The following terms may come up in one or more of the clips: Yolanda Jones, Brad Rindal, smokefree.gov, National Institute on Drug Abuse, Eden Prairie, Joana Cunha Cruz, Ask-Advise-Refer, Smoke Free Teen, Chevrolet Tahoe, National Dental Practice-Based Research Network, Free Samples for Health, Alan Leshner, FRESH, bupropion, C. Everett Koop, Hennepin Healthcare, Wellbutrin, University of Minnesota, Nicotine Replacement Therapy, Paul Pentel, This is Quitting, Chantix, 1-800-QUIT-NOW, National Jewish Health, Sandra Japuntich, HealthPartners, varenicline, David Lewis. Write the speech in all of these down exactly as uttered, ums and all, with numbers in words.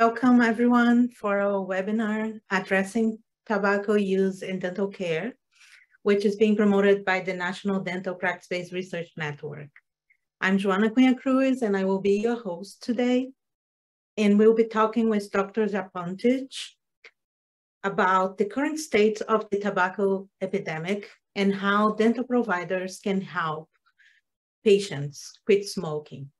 Welcome everyone for our webinar addressing tobacco use in dental care, which is being promoted by the National Dental Practice-Based Research Network. I'm Joana Cunha Cruz and I will be your host today. And we'll be talking with Doctor Japuntich about the current state of the tobacco epidemic and how dental providers can help patients quit smoking.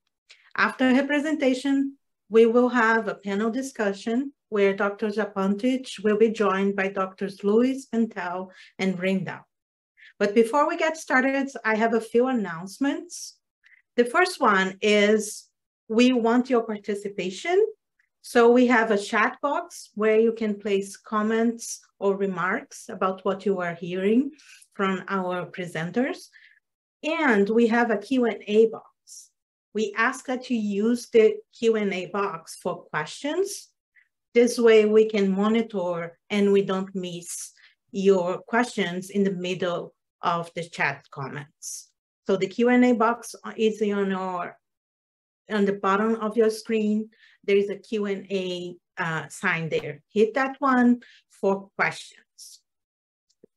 After her presentation, we will have a panel discussion where Doctor Japuntich will be joined by Doctors Lewis, Pentel, and Rindal. But before we get started, I have a few announcements. The first one is we want your participation. So we have a chat box where you can place comments or remarks about what you are hearing from our presenters. And we have a Q and A box. We ask that you use the Q and A box for questions. This way we can monitor and we don't miss your questions in the middle of the chat comments. So the Q and A box is on, our, on the bottom of your screen. There is a Q and A uh, sign there. Hit that one for questions.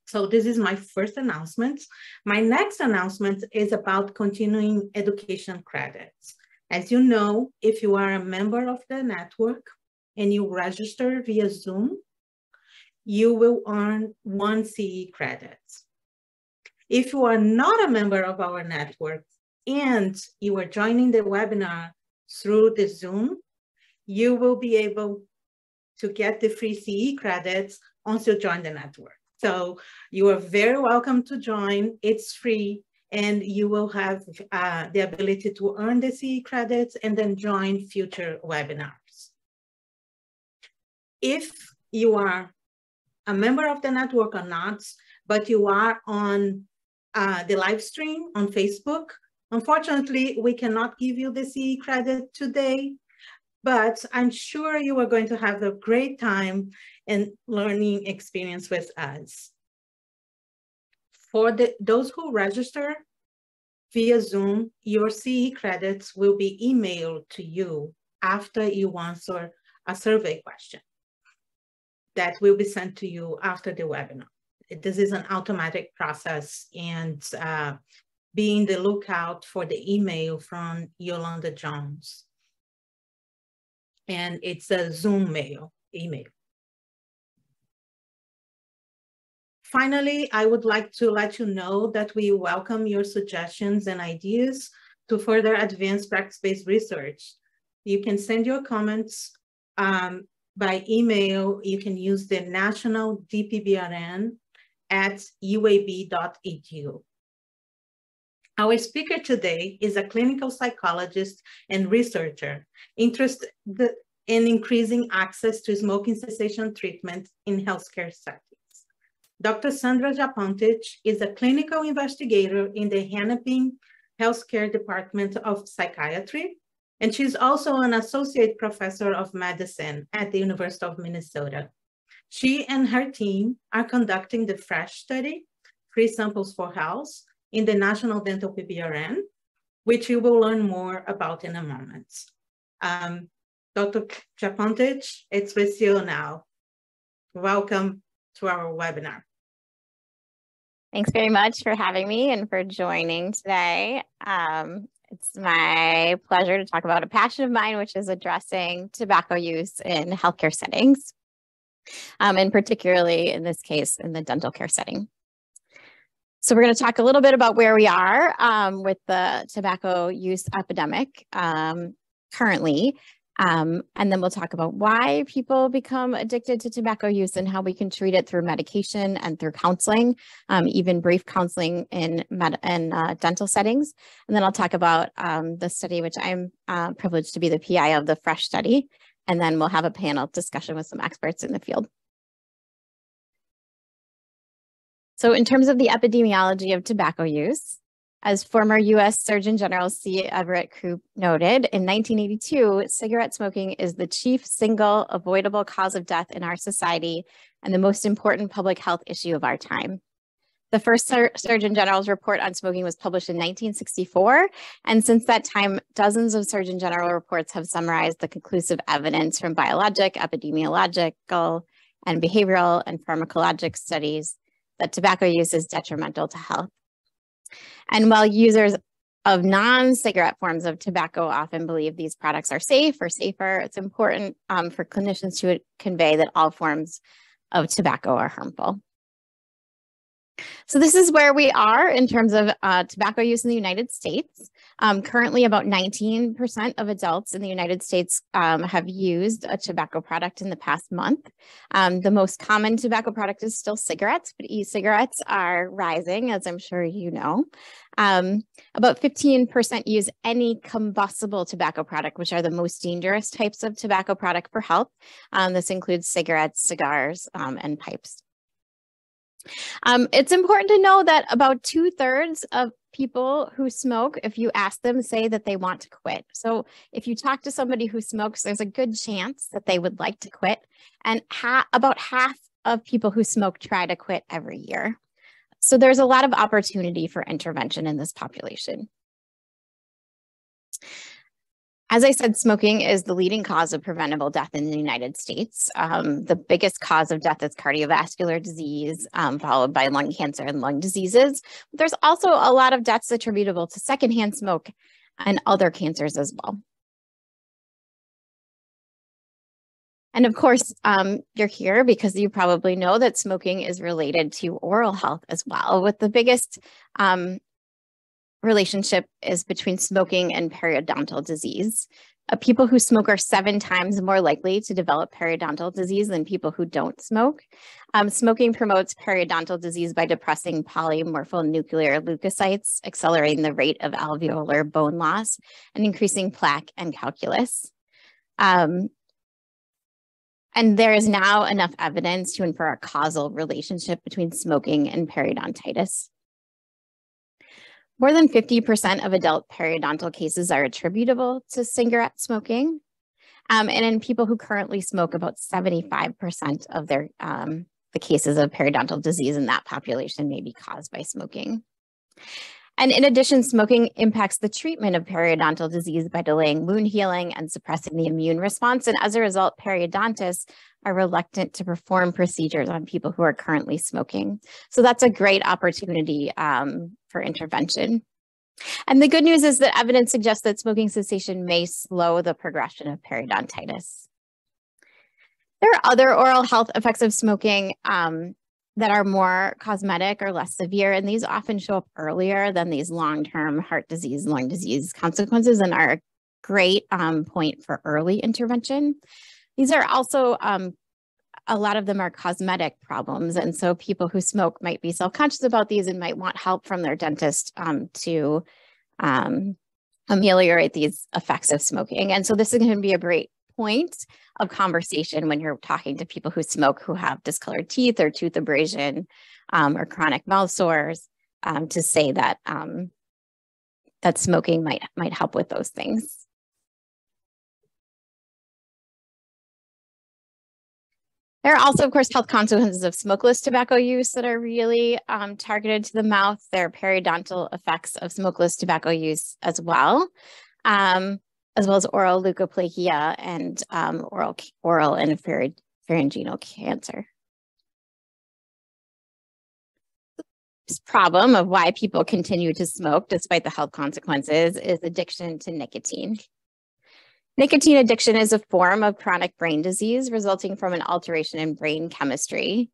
So this is my first announcement. My next announcement is about continuing education credits. As you know, if you are a member of the network and you register via Zoom, you will earn one C E credit. If you are not a member of our network and you are joining the webinar through the Zoom, you will be able to get the free C E credits once you join the network. So you are very welcome to join. It's free and you will have uh, the ability to earn the C E credits and then join future webinars. If you are a member of the network or not, but you are on uh, the live stream on Facebook, unfortunately, we cannot give you the C E credit today, but I'm sure you are going to have a great time and learning experience with us. For the, those who register via Zoom, your C E credits will be emailed to you after you answer a survey question that will be sent to you after the webinar. This is an automatic process, and uh, be on the lookout for the email from Yolanda Jones. And it's a Zoom mail, email. Finally, I would like to let you know that we welcome your suggestions and ideas to further advance practice-based research. You can send your comments um, by email. You can use the national D P B R N at U A B dot E D U. Our speaker today is a clinical psychologist and researcher interested in increasing access to smoking cessation treatment in healthcare settings. Doctor Sandra Japuntich is a clinical investigator in the Hennepin Healthcare Department of Psychiatry, and she's also an associate professor of medicine at the University of Minnesota. She and her team are conducting the FRESH study, Free Samples for Health, in the National Dental P B R N, which you will learn more about in a moment. Um, Doctor Japuntich, it's with you now. Welcome to our webinar. Thanks very much for having me and for joining today. Um, it's my pleasure to talk about a passion of mine, which is addressing tobacco use in healthcare settings, um, and particularly in this case, in the dental care setting. So we're going to talk a little bit about where we are um, with the tobacco use epidemic um, currently, um, and then we'll talk about why people become addicted to tobacco use and how we can treat it through medication and through counseling, um, even brief counseling in, med in uh, dental settings. And then I'll talk about um, the study, which I'm uh, privileged to be the P I of the FRESH study, and then we'll have a panel discussion with some experts in the field. So in terms of the epidemiology of tobacco use, as former U S Surgeon General C. Everett Koop noted, in nineteen eighty-two, cigarette smoking is the chief single avoidable cause of death in our society and the most important public health issue of our time. The first Sur- Surgeon General's report on smoking was published in nineteen sixty-four, and since that time, dozens of Surgeon General reports have summarized the conclusive evidence from biologic, epidemiological, and behavioral and pharmacologic studies that tobacco use is detrimental to health. And while users of non-cigarette forms of tobacco often believe these products are safe or safer, it's important um, for clinicians to convey that all forms of tobacco are harmful. So this is where we are in terms of uh, tobacco use in the United States. Um, currently, about nineteen percent of adults in the United States um, have used a tobacco product in the past month. Um, the most common tobacco product is still cigarettes, but e-cigarettes are rising, as I'm sure you know. Um, about fifteen percent use any combustible tobacco product, which are the most dangerous types of tobacco product for health. Um, this includes cigarettes, cigars, um, and pipes. Um, it's important to know that about two-thirds of people who smoke, if you ask them, say that they want to quit. So if you talk to somebody who smokes, there's a good chance that they would like to quit. And ha- about half of people who smoke try to quit every year. So there's a lot of opportunity for intervention in this population. As I said, smoking is the leading cause of preventable death in the United States. Um, the biggest cause of death is cardiovascular disease, um, followed by lung cancer and lung diseases. But there's also a lot of deaths attributable to secondhand smoke and other cancers as well. And of course, um, you're here because you probably know that smoking is related to oral health as well, with the biggest um, relationship is between smoking and periodontal disease. Uh, people who smoke are seven times more likely to develop periodontal disease than people who don't smoke. Um, smoking promotes periodontal disease by depressing polymorphonuclear leukocytes, accelerating the rate of alveolar bone loss, and increasing plaque and calculus. Um, and there is now enough evidence to infer a causal relationship between smoking and periodontitis. More than fifty percent of adult periodontal cases are attributable to cigarette smoking. Um, and in people who currently smoke, about seventy-five percent of their um, the cases of periodontal disease in that population may be caused by smoking. And in addition, smoking impacts the treatment of periodontal disease by delaying wound healing and suppressing the immune response. And as a result, periodontists are reluctant to perform procedures on people who are currently smoking. So that's a great opportunity um, for intervention. And the good news is that evidence suggests that smoking cessation may slow the progression of periodontitis. There are other oral health effects of smoking um, that are more cosmetic or less severe, and these often show up earlier than these long-term heart disease, lung disease consequences, and are a great um, point for early intervention. These are also, um, a lot of them are cosmetic problems, and so people who smoke might be self-conscious about these and might want help from their dentist um, to um, ameliorate these effects of smoking. And so this is going to be a great point of conversation when you're talking to people who smoke who have discolored teeth or tooth abrasion um, or chronic mouth sores, um, to say that um, that smoking might might help with those things. There are also, of course, health consequences of smokeless tobacco use that are really um, targeted to the mouth. There are periodontal effects of smokeless tobacco use as well, um, as well as oral leukoplakia and um, oral, oral and pharyngeal cancer. This problem of why people continue to smoke despite the health consequences is addiction to nicotine. Nicotine addiction is a form of chronic brain disease resulting from an alteration in brain chemistry.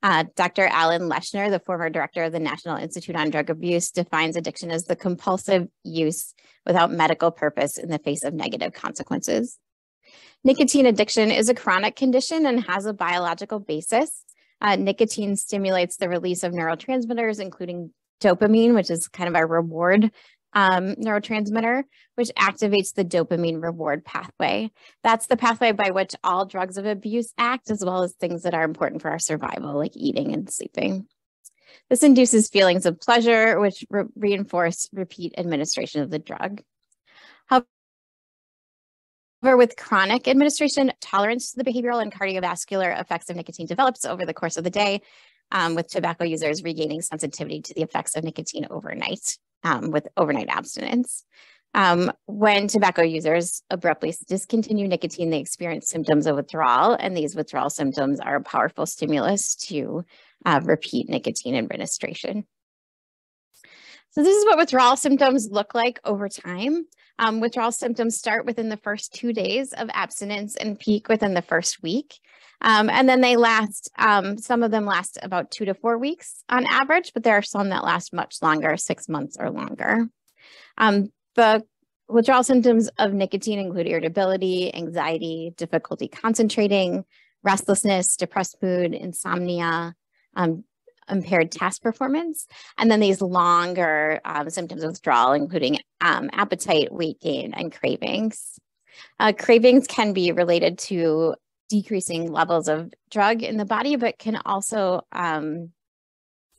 Uh, Doctor Alan Leshner, the former director of the National Institute on Drug Abuse, defines addiction as the compulsive use without medical purpose in the face of negative consequences. Nicotine addiction is a chronic condition and has a biological basis. Uh, nicotine stimulates the release of neurotransmitters, including dopamine, which is kind of our reward Um, neurotransmitter, which activates the dopamine reward pathway. That's the pathway by which all drugs of abuse act, as well as things that are important for our survival, like eating and sleeping. This induces feelings of pleasure, which re- reinforce repeat administration of the drug. However, with chronic administration, tolerance to the behavioral and cardiovascular effects of nicotine develops over the course of the day, um, with tobacco users regaining sensitivity to the effects of nicotine overnight um, with overnight abstinence. Um, when tobacco users abruptly discontinue nicotine, they experience symptoms of withdrawal, and these withdrawal symptoms are a powerful stimulus to uh, repeat nicotine administration. So this is what withdrawal symptoms look like over time. Um, withdrawal symptoms start within the first two days of abstinence and peak within the first week. Um, and then they last, um, some of them last about two to four weeks on average, but there are some that last much longer, six months or longer. Um, the withdrawal symptoms of nicotine include irritability, anxiety, difficulty concentrating, restlessness, depressed mood, insomnia, um, impaired task performance, and then these longer um, symptoms of withdrawal, including um, appetite, weight gain, and cravings. Uh, cravings can be related to decreasing levels of drug in the body, but can also um,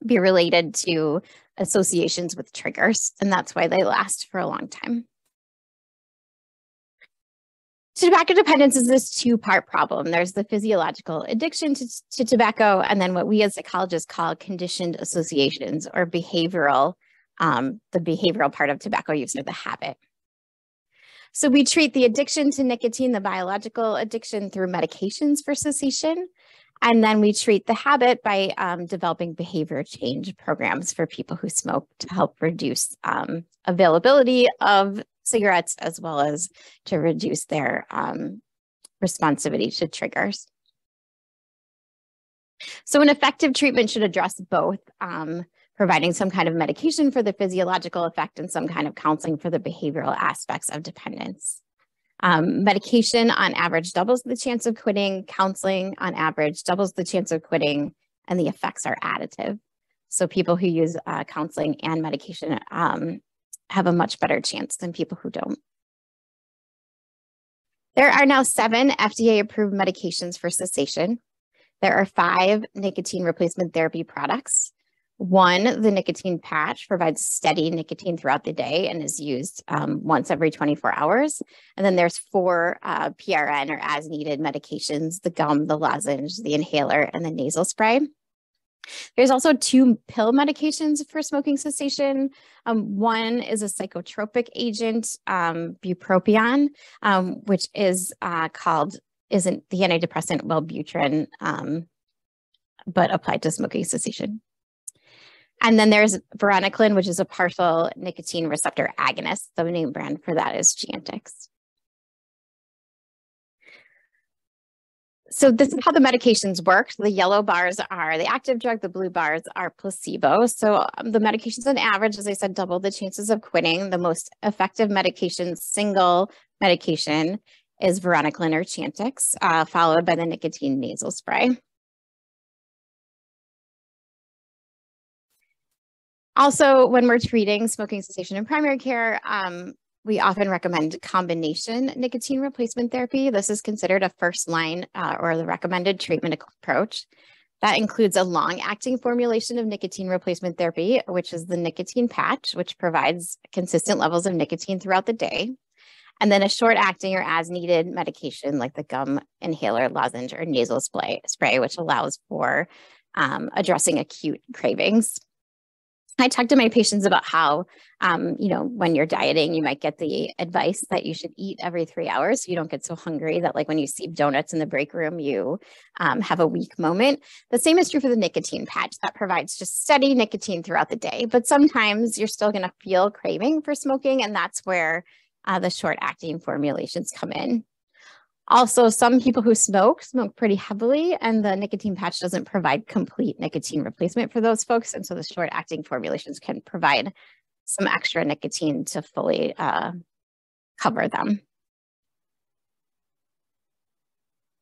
be related to associations with triggers, and that's why they last for a long time. Tobacco dependence is this two-part problem. There's the physiological addiction to, to tobacco, and then what we as psychologists call conditioned associations, or behavioral, um, the behavioral part of tobacco use, or the habit. So we treat the addiction to nicotine, the biological addiction, through medications for cessation, and then we treat the habit by um, developing behavior change programs for people who smoke to help reduce um, availability of cigarettes, as well as to reduce their um, responsivity to triggers. So an effective treatment should address both, um, providing some kind of medication for the physiological effect and some kind of counseling for the behavioral aspects of dependence. Um, medication on average doubles the chance of quitting, counseling on average doubles the chance of quitting, and the effects are additive. So people who use uh, counseling and medication um, have a much better chance than people who don't. There are now seven F D A-approved medications for cessation. There are five nicotine replacement therapy products. One, the nicotine patch, provides steady nicotine throughout the day and is used um, once every twenty-four hours. And then there's four uh, P R N, or as-needed medications: the gum, the lozenge, the inhaler, and the nasal spray. There's also two pill medications for smoking cessation. Um, one is a psychotropic agent, um, bupropion, um, which is uh, called, isn't the antidepressant Wellbutrin, um, but applied to smoking cessation. And then there's varenicline, which is a partial nicotine receptor agonist. The name brand for that is Chantix. So this is how the medications work. The yellow bars are the active drug, the blue bars are placebo. So um, the medications on average, as I said, double the chances of quitting. The most effective medication, single medication, is varenicline or Chantix, uh, followed by the nicotine nasal spray. Also, when we're treating smoking cessation in primary care, um, we often recommend combination nicotine replacement therapy. This is considered a first line uh, or the recommended treatment approach. That includes a long-acting formulation of nicotine replacement therapy, which is the nicotine patch, which provides consistent levels of nicotine throughout the day, and then a short-acting or as-needed medication like the gum, inhaler, lozenge, or nasal spray, spray which allows for um, addressing acute cravings. I talk to my patients about how, um, you know, when you're dieting, you might get the advice that you should eat every three hours so you don't get so hungry that, like, when you see donuts in the break room, you um, have a weak moment. The same is true for the nicotine patch. That provides just steady nicotine throughout the day, but sometimes you're still going to feel craving for smoking, and that's where uh, the short-acting formulations come in. Also, some people who smoke, smoke pretty heavily, and the nicotine patch doesn't provide complete nicotine replacement for those folks, and so the short-acting formulations can provide some extra nicotine to fully uh, cover them.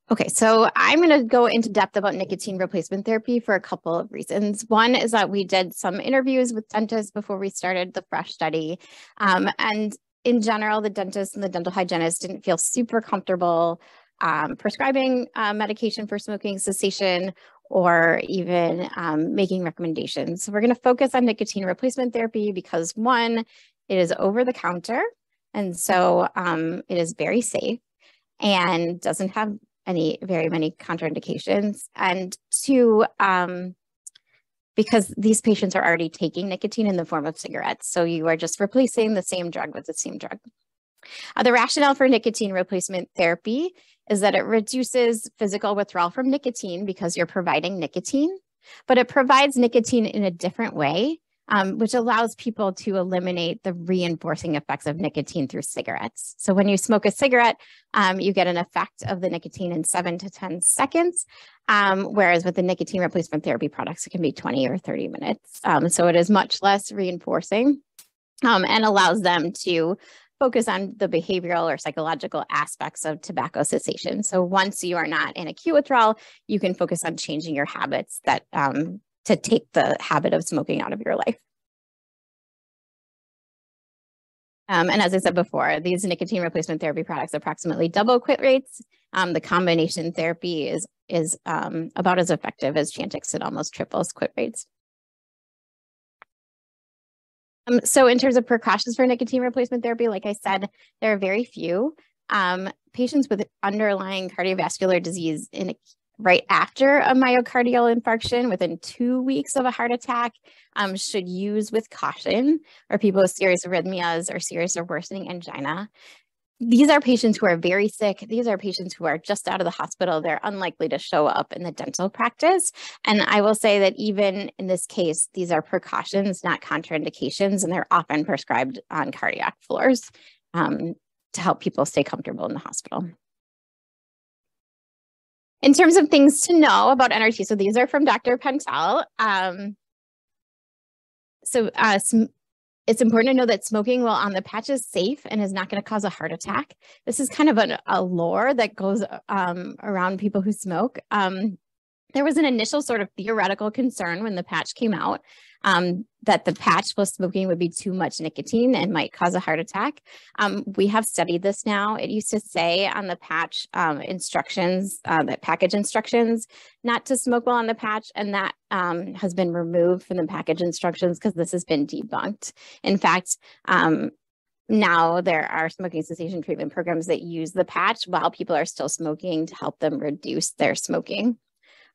Okay, so I'm going to go into depth about nicotine replacement therapy for a couple of reasons. One is that we did some interviews with dentists before we started the FRESH study, um, and in general, the dentist and the dental hygienist didn't feel super comfortable um, prescribing uh, medication for smoking cessation or even um, making recommendations. So we're going to focus on nicotine replacement therapy because, one, it is over the counter, and so um, it is very safe and doesn't have any very many contraindications. And two, um, because these patients are already taking nicotine in the form of cigarettes. So you are just replacing the same drug with the same drug. Uh, the rationale for nicotine replacement therapy is that it reduces physical withdrawal from nicotine because you're providing nicotine, but it provides nicotine in a different way, um, which allows people to eliminate the reinforcing effects of nicotine through cigarettes. So when you smoke a cigarette, um, you get an effect of the nicotine in seven to ten seconds, um, whereas with the nicotine replacement therapy products, it can be twenty or thirty minutes. Um, so it is much less reinforcing um, and allows them to focus on the behavioral or psychological aspects of tobacco cessation. So once you are not in acute withdrawal, you can focus on changing your habits that um, to take the habit of smoking out of your life. Um, and as I said before, these nicotine replacement therapy products approximately double quit rates. Um, the combination therapy is, is um, about as effective as Chantix. It almost triples quit rates. Um, so in terms of precautions for nicotine replacement therapy, like I said, there are very few. Um, patients with underlying cardiovascular disease in a, right after a myocardial infarction within two weeks of a heart attack um, should use with caution, or people with serious arrhythmias or serious or worsening angina. These are patients who are very sick. These are patients who are just out of the hospital. They're unlikely to show up in the dental practice. And I will say that even in this case, these are precautions, not contraindications, and they're often prescribed on cardiac floors um, to help people stay comfortable in the hospital. In terms of things to know about N R T, so these are from Doctor Pentel. Um, so uh, some It's important to know that smoking while on the patch is safe and is not going to cause a heart attack. This is kind of an, a lore that goes um, around people who smoke. Um, there was an initial sort of theoretical concern when the patch came out um, that the patch plus smoking would be too much nicotine and might cause a heart attack. Um, we have studied this now. It used to say on the patch um, instructions, uh, that package instructions, not to smoke while on the patch, and that um, has been removed from the package instructions because this has been debunked. In fact, um, now there are smoking cessation treatment programs that use the patch while people are still smoking to help them reduce their smoking.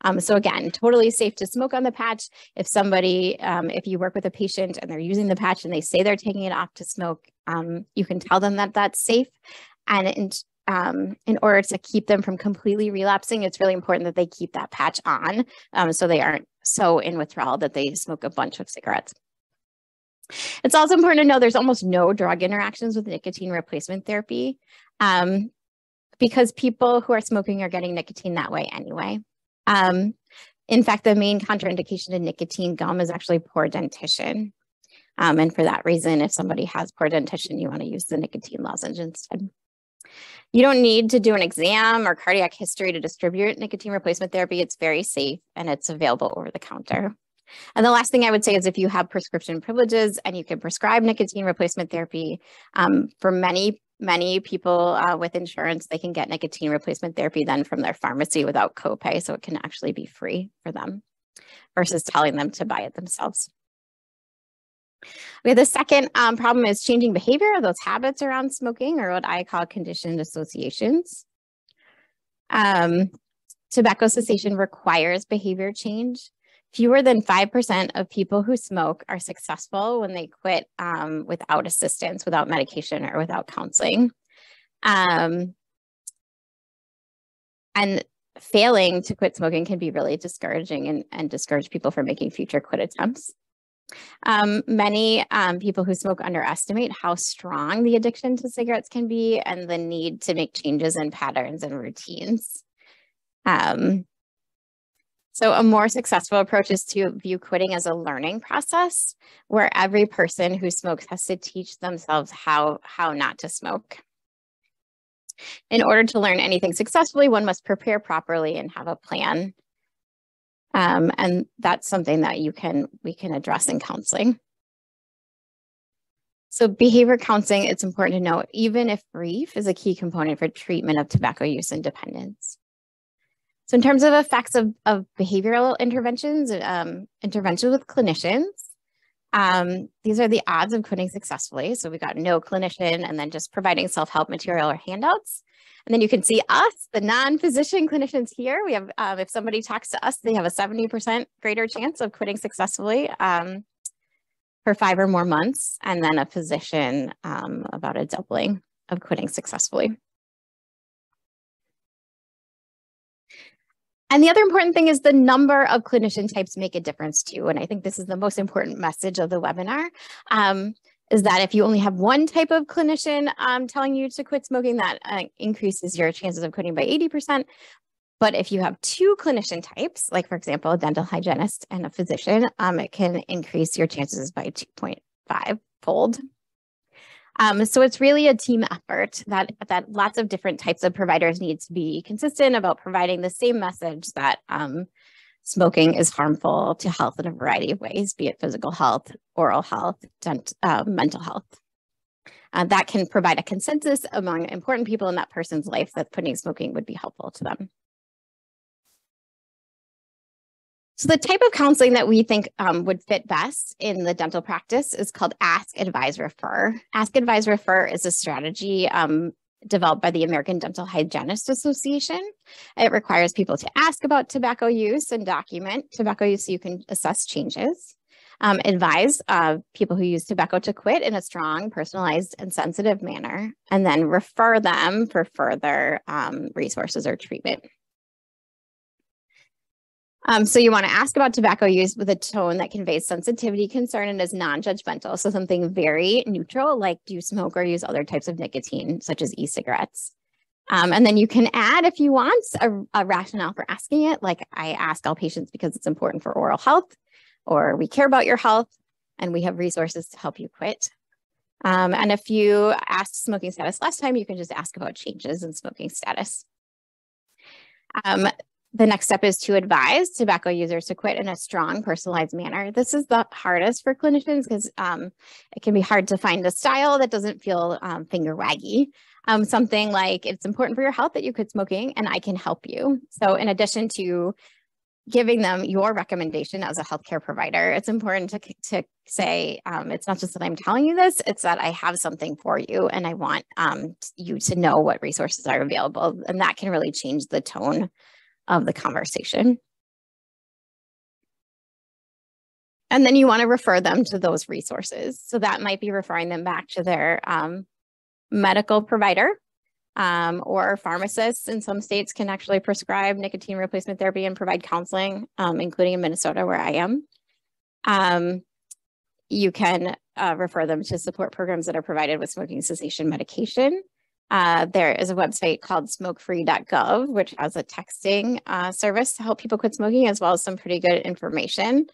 Um, so again, totally safe to smoke on the patch. If somebody, um, if you work with a patient and they're using the patch and they say they're taking it off to smoke, um, you can tell them that that's safe. And in, um, in order to keep them from completely relapsing, it's really important that they keep that patch on um, so they aren't so in withdrawal that they smoke a bunch of cigarettes. It's also important to know there's almost no drug interactions with nicotine replacement therapy um, because people who are smoking are getting nicotine that way anyway. Um, in fact, the main contraindication to nicotine gum is actually poor dentition. Um, and for that reason, if somebody has poor dentition, you want to use the nicotine lozenge instead. You don't need to do an exam or cardiac history to distribute nicotine replacement therapy. It's very safe and it's available over the counter. And the last thing I would say is if you have prescription privileges and you can prescribe nicotine replacement therapy, um, for many Many people uh, with insurance, they can get nicotine replacement therapy then from their pharmacy without copay, so it can actually be free for them versus telling them to buy it themselves. Okay, the second um, problem is changing behavior, those habits around smoking, or what I call conditioned associations. Um, tobacco cessation requires behavior change. Fewer than five percent of people who smoke are successful when they quit um, without assistance, without medication, or without counseling. Um, and failing to quit smoking can be really discouraging and, and discourage people from making future quit attempts. Um, many um, people who smoke underestimate how strong the addiction to cigarettes can be and the need to make changes in patterns and routines. Um, So a more successful approach is to view quitting as a learning process where every person who smokes has to teach themselves how, how not to smoke. In order to learn anything successfully, one must prepare properly and have a plan. Um, and that's something that you can, we can address in counseling. So behavior counseling, it's important to know, even if brief, is a key component for treatment of tobacco use and dependence. So in terms of effects of, of behavioral interventions, um, interventions with clinicians, um, these are the odds of quitting successfully. So we got no clinician and then just providing self-help material or handouts. And then you can see us, the non-physician clinicians here. We have, um, if somebody talks to us, they have a seventy percent greater chance of quitting successfully um, for five or more months. And then a physician, um, about a doubling of quitting successfully. And the other important thing is the number of clinician types make a difference too. And I think this is the most important message of the webinar, um, is that if you only have one type of clinician um, telling you to quit smoking, that uh, increases your chances of quitting by eighty percent. But if you have two clinician types, like for example, a dental hygienist and a physician, um, it can increase your chances by two point five fold. Um, so it's really a team effort that, that lots of different types of providers need to be consistent about providing the same message that um, smoking is harmful to health in a variety of ways, be it physical health, oral health, dent, uh, mental health. Uh, that can provide a consensus among important people in that person's life that quitting smoking would be helpful to them. So the type of counseling that we think um, would fit best in the dental practice is called Ask-Advise-Refer. Ask-Advise-Refer is a strategy um, developed by the American Dental Hygienists Association. It requires people to ask about tobacco use and document tobacco use so you can assess changes. Um, advise uh, people who use tobacco to quit in a strong, personalized, and sensitive manner, and then refer them for further um, resources or treatment. Um, so you want to ask about tobacco use with a tone that conveys sensitivity, concern, and is non-judgmental. So something very neutral, like do you smoke or use other types of nicotine, such as e-cigarettes? Um, and then you can add, if you want, a, a rationale for asking it, like I ask all patients because it's important for oral health, or we care about your health, and we have resources to help you quit. Um, and if you asked smoking status last time, you can just ask about changes in smoking status. Um, The next step is to advise tobacco users to quit in a strong, personalized manner. This is the hardest for clinicians because um, it can be hard to find a style that doesn't feel um, finger waggy. Um, something like, it's important for your health that you quit smoking and I can help you. So in addition to giving them your recommendation as a healthcare provider, it's important to, to say, um, it's not just that I'm telling you this, it's that I have something for you and I want um, you to know what resources are available. And that can really change the tone of the conversation. And then you want to refer them to those resources. So that might be referring them back to their um, medical provider um, or pharmacists. In some states can actually prescribe nicotine replacement therapy and provide counseling, um, including in Minnesota where I am. Um, you can uh, refer them to support programs that are provided with smoking cessation medication. Uh, there is a website called smoke free dot gov, which has a texting uh, service to help people quit smoking, as well as some pretty good information.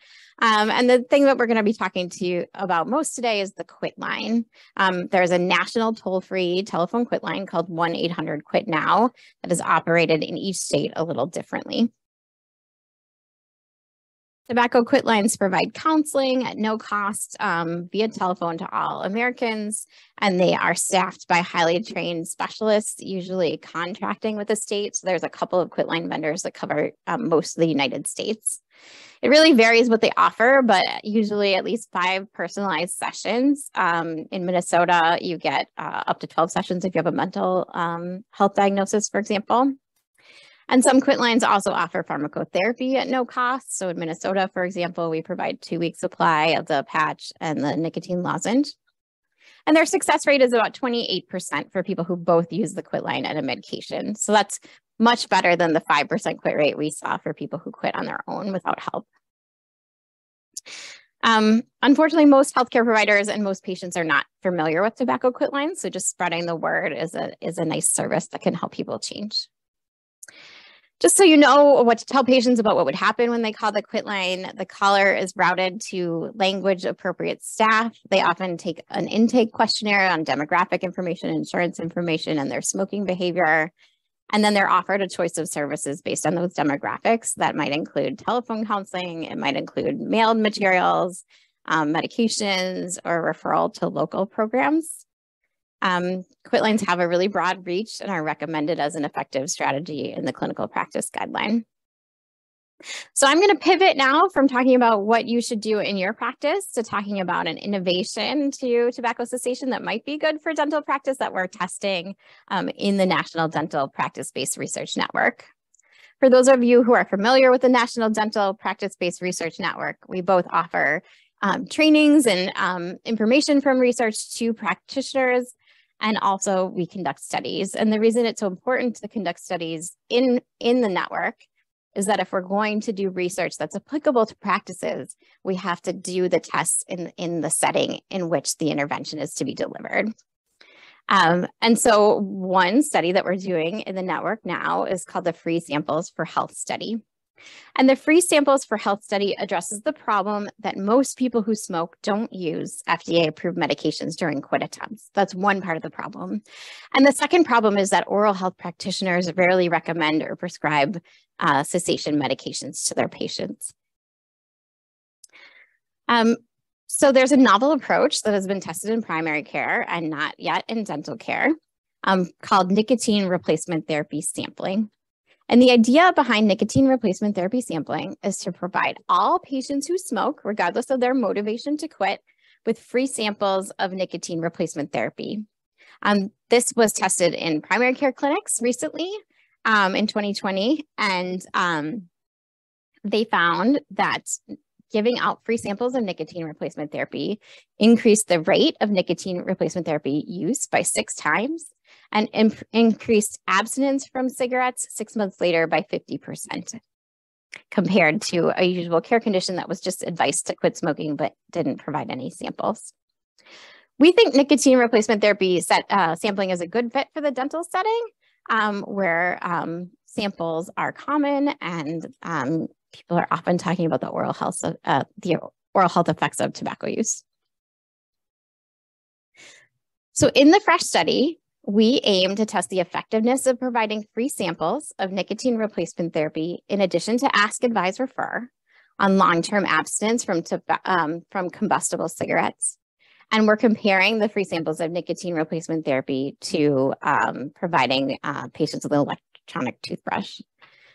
Um, and the thing that we're going to be talking to you about most today is the quit line. Um, there's a national toll-free telephone quit line called one eight hundred quit now that is operated in each state a little differently. Tobacco quit lines provide counseling at no cost um, via telephone to all Americans, and they are staffed by highly trained specialists, usually contracting with the state. So there's a couple of quit line vendors that cover um, most of the United States. It really varies what they offer, but usually at least five personalized sessions. Um, in Minnesota, you get uh, up to twelve sessions if you have a mental um, health diagnosis, for example. And some quit lines also offer pharmacotherapy at no cost. So in Minnesota, for example, we provide two week supply of the patch and the nicotine lozenge. And their success rate is about twenty-eight percent for people who both use the quit line and a medication. So that's much better than the five percent quit rate we saw for people who quit on their own without help. Um, unfortunately, most healthcare providers and most patients are not familiar with tobacco quit lines. So just spreading the word is a, is a nice service that can help people change. Just so you know what to tell patients about what would happen when they call the quit line, the caller is routed to language-appropriate staff. They often take an intake questionnaire on demographic information, insurance information, and their smoking behavior. And then they're offered a choice of services based on those demographics. That might include telephone counseling. It might include mailed materials, um, medications, or referral to local programs. Um, quit lines have a really broad reach and are recommended as an effective strategy in the clinical practice guideline. So I'm going to pivot now from talking about what you should do in your practice to talking about an innovation to tobacco cessation that might be good for dental practice that we're testing um, in the National Dental Practice-Based Research Network. For those of you who are familiar with the National Dental Practice-Based Research Network, we both offer um, trainings and um, information from research to practitioners, and also we conduct studies. And the reason it's so important to conduct studies in, in the network is that if we're going to do research that's applicable to practices, we have to do the tests in, in the setting in which the intervention is to be delivered. Um, and so one study that we're doing in the network now is called the Free Samples for Health study. And the Free Samples for Health study addresses the problem that most people who smoke don't use F D A-approved medications during quit attempts. That's one part of the problem. And the second problem is that oral health practitioners rarely recommend or prescribe uh, cessation medications to their patients. Um, so there's a novel approach that has been tested in primary care and not yet in dental care um, called nicotine replacement therapy sampling. And the idea behind nicotine replacement therapy sampling is to provide all patients who smoke, regardless of their motivation to quit, with free samples of nicotine replacement therapy. Um, this was tested in primary care clinics recently um, in twenty twenty, and um, they found that giving out free samples of nicotine replacement therapy increased the rate of nicotine replacement therapy use by six times, and imp- increased abstinence from cigarettes six months later by fifty percent compared to a usual care condition that was just advice to quit smoking but didn't provide any samples. We think nicotine replacement therapy set, uh, sampling is a good fit for the dental setting um, where um, samples are common and um, people are often talking about the oral health, of, uh, the oral health effects of tobacco use. So in the FRESH study, we aim to test the effectiveness of providing free samples of nicotine replacement therapy in addition to Ask-Advise-Refer on long-term abstinence from, um, from combustible cigarettes. And we're comparing the free samples of nicotine replacement therapy to um, providing uh, patients with an electronic toothbrush.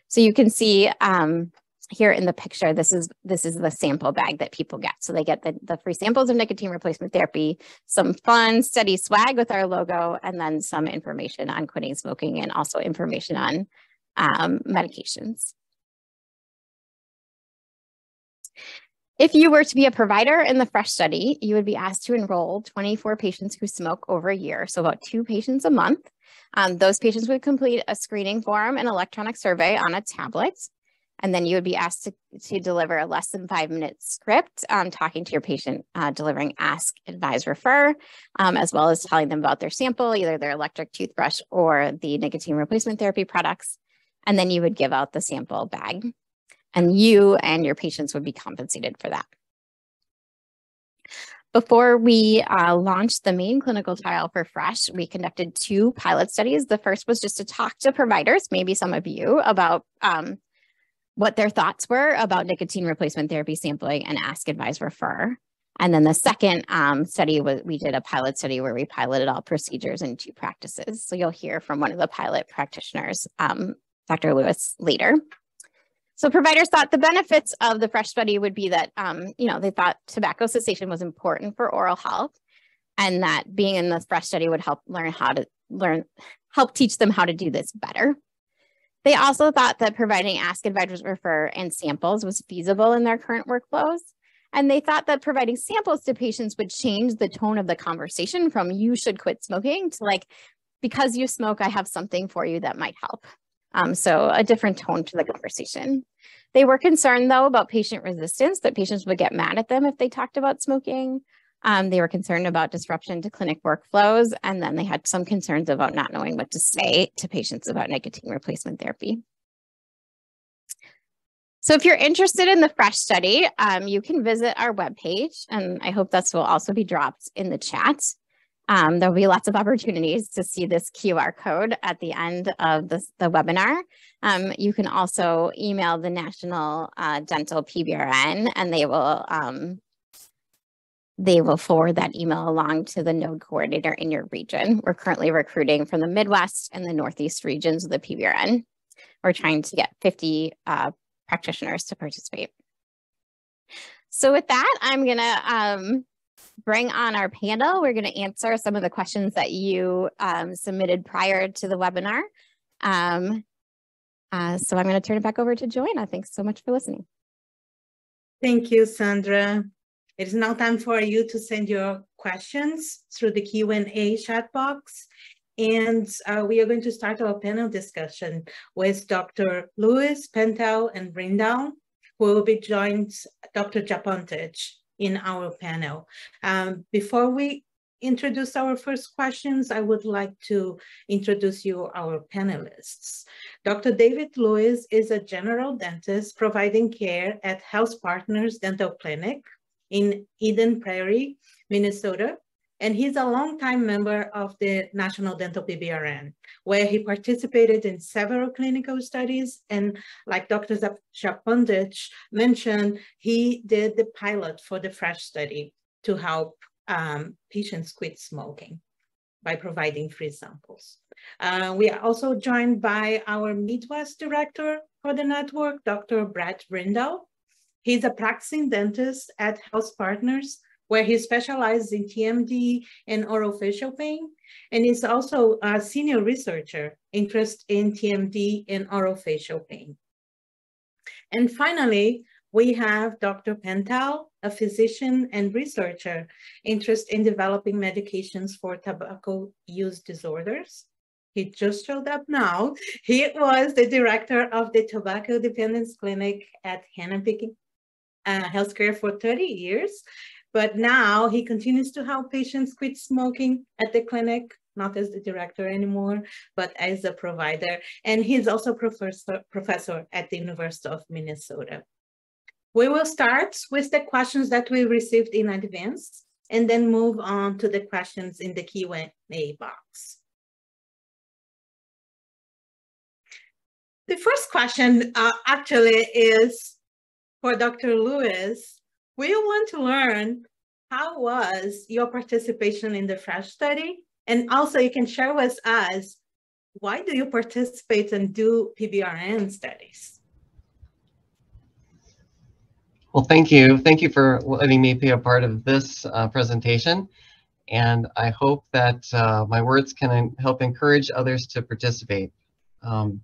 So you can see um, here in the picture, this is, this is the sample bag that people get. So they get the, the free samples of nicotine replacement therapy, some fun steady swag with our logo, and then some information on quitting smoking and also information on um, medications. If you were to be a provider in the FRESH study, you would be asked to enroll twenty-four patients who smoke over a year, so about two patients a month. Um, those patients would complete a screening form and electronic survey on a tablet. And then you would be asked to, to deliver a less than five minute script, um, talking to your patient, uh, delivering Ask, Advise, Refer, um, as well as telling them about their sample, either their electric toothbrush or the nicotine replacement therapy products. And then you would give out the sample bag, and you and your patients would be compensated for that. Before we uh, launched the main clinical trial for FRESH, we conducted two pilot studies. The first was just to talk to providers, maybe some of you, about um, what their thoughts were about nicotine replacement therapy sampling and Ask, Advise, Refer. And then the second um, study, was, we did a pilot study where we piloted all procedures in two practices. So you'll hear from one of the pilot practitioners, um, Doctor Lewis, later. So providers thought the benefits of the FRESH study would be that, um, you know, they thought tobacco cessation was important for oral health, and that being in the FRESH study would help learn how to learn, help teach them how to do this better. They also thought that providing Ask, Advise, Refer, and samples was feasible in their current workflows. And they thought that providing samples to patients would change the tone of the conversation from "you should quit smoking" to like, "because you smoke, I have something for you that might help." Um, so a different tone to the conversation. They were concerned though about patient resistance, that patients would get mad at them if they talked about smoking. Um, they were concerned about disruption to clinic workflows, and then they had some concerns about not knowing what to say to patients about nicotine replacement therapy. So if you're interested in the FRESH study, um, you can visit our webpage, and I hope that will also be dropped in the chat. Um, there'll be lots of opportunities to see this Q R code at the end of this, the webinar. Um, you can also email the National uh, Dental P B R N, and they will... Um, They will forward that email along to the node coordinator in your region. We're currently recruiting from the Midwest and the Northeast regions of the P B R N. We're trying to get fifty uh, practitioners to participate. So with that, I'm gonna um, bring on our panel. We're gonna answer some of the questions that you um, submitted prior to the webinar. Um, uh, so I'm gonna turn it back over to Joana. Thanks so much for listening. Thank you, Sandra. It is now time for you to send your questions through the Q and A chat box. And uh, we are going to start our panel discussion with Doctor Lewis, Pentel, and Rindal, who will be joined Doctor Japuntich in our panel. Um, before we introduce our first questions, I would like to introduce you our panelists. Doctor David Lewis is a general dentist providing care at HealthPartners Dental Clinic in Eden Prairie, Minnesota. And he's a longtime member of the National Dental P B R N, where he participated in several clinical studies. And like Doctor Japuntich mentioned, he did the pilot for the FRESH study to help um, patients quit smoking by providing free samples. Uh, we are also joined by our Midwest director for the network, Doctor Brad Rindal. He's a practicing dentist at HealthPartners, where he specializes in T M D and orofacial pain, and is also a senior researcher interested in T M D and orofacial pain. And finally, we have Doctor Pentel, a physician and researcher interested in developing medications for tobacco use disorders. He just showed up now. He was the director of the Tobacco Dependence Clinic at Hennepin uh, Healthcare for thirty years. But now he continues to help patients quit smoking at the clinic, not as the director anymore, but as a provider. And he's also professor, professor at the University of Minnesota. We will start with the questions that we received in advance, and then move on to the questions in the Q and A box. The first question uh, actually is for Doctor Lewis. We want to learn how was your participation in the FRESH study? And also you can share with us, why do you participate and do P B R N studies? Well, thank you. Thank you for letting me be a part of this uh, presentation. And I hope that uh, my words can help encourage others to participate. Um,